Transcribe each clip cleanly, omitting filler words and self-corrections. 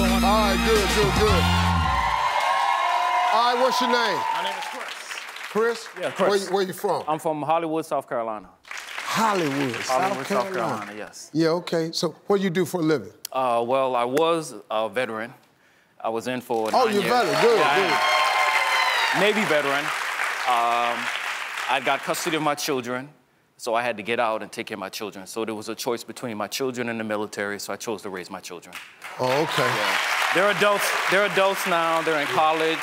doing? All right, good. All right, what's your name? My name is Chris. Chris? Yeah, Chris. Where you from? I'm from Hollywood, South Carolina. Hollywood, South Carolina, yes. Yeah, okay. So what do you do for a living? Well, I was a veteran. I was in for 9 years. Oh, you're a veteran, good. Navy veteran. I got custody of my children, so I had to get out and take care of my children. So there was a choice between my children and the military, so I chose to raise my children. Oh, okay. Yeah. They're adults now, they're in college.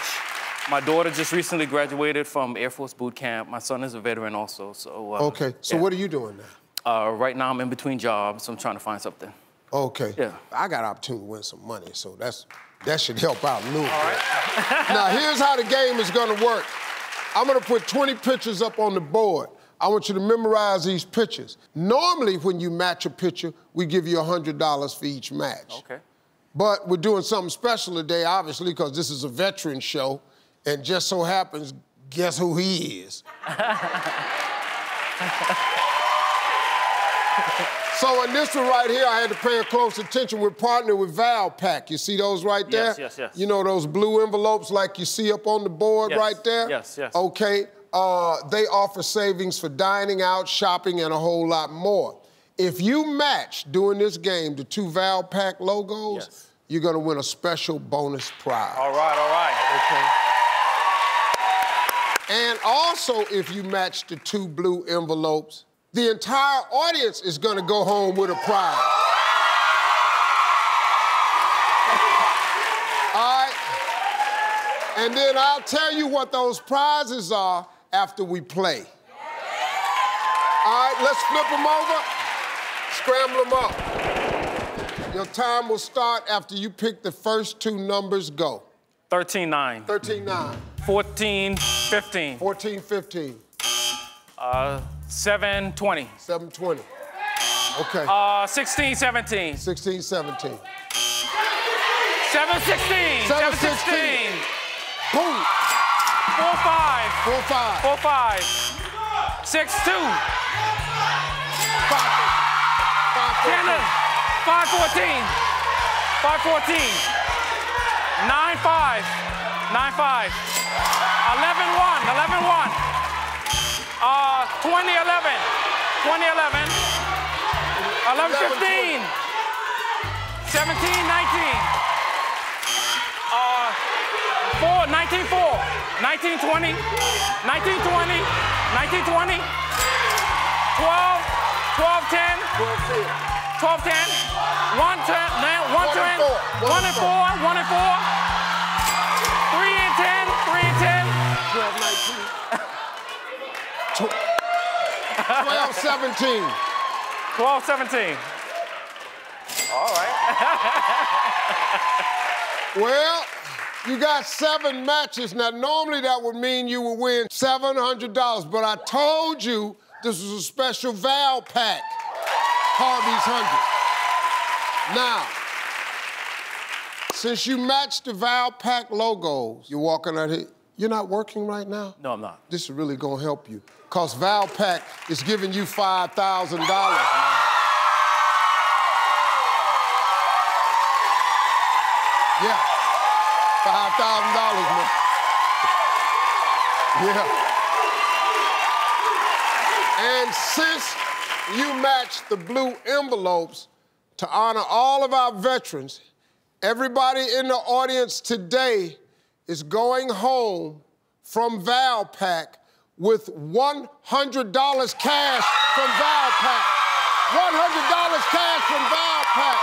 My daughter just recently graduated from Air Force boot camp. My son is a veteran also, so... okay, so yeah. What are you doing now? Right now I'm in between jobs, so I'm trying to find something. Okay. Yeah. I got an opportunity to win some money, so that should help out a little bit. All right. Now, here's how the game is gonna work. I'm gonna put 20 pictures up on the board. I want you to memorize these pictures. Normally, when you match a picture, we give you $100 for each match. Okay. But we're doing something special today, obviously, because this is a veteran show, and just so happens, guess who he is? So in this one right here, I had to pay close attention. We're partnered with Valpak. You see those right there? Yes. You know those blue envelopes like you see up on the board right there? Yes. Okay, they offer savings for dining out, shopping, and a whole lot more. If you match, during this game, the two Valpak logos, you're gonna win a special bonus prize. All right, okay? And also, if you match the two blue envelopes, the entire audience is gonna go home with a prize. All right? And then I'll tell you what those prizes are after we play. All right, let's flip them over, scramble them up. Your time will start after you pick the first two numbers, go. 13-9. 13-9. 14-15. 14-15. 720. 720. Okay. 16-17. 16-17. 7-16. 7-16. Boom. 4-5. 4-5. 4-5. 6-2. 5-14. 5-14. 9-5. 9-5. 11-1. 11-1. 2011, 2011, 11-15, 17-19, 4-19-4, 19-20, 19-20, 19-20, 12-10, 12-10, 1-10, 1-4, 1-4, 3-10, 3-10, 12-19. 12-17. 12-17. All right. Well, you got 7 matches. Now, normally that would mean you would win $700, but I told you this was a special Valpak Harvey's Hundreds. Now, since you matched the Valpak logos, you're walking out here. You're not working right now? No, I'm not. This is really gonna help you, because Valpak is giving you $5,000, man. Yeah, $5,000, man. Yeah. And since you matched the blue envelopes, to honor all of our veterans, everybody in the audience today is going home from Valpak with $100 cash from Valpak. $100 cash from Valpak.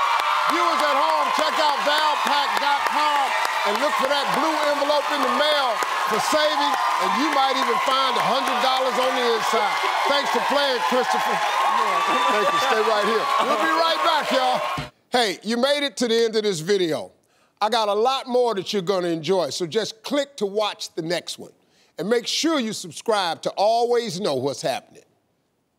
Viewers at home, check out valpak.com and look for that blue envelope in the mail for savings, and you might even find $100 on the inside. Thanks for playing, Christopher. Thank you, stay right here. We'll be right back, y'all. Hey, you made it to the end of this video. I got a lot more that you're gonna enjoy, so just click to watch the next one. And make sure you subscribe to always know what's happening.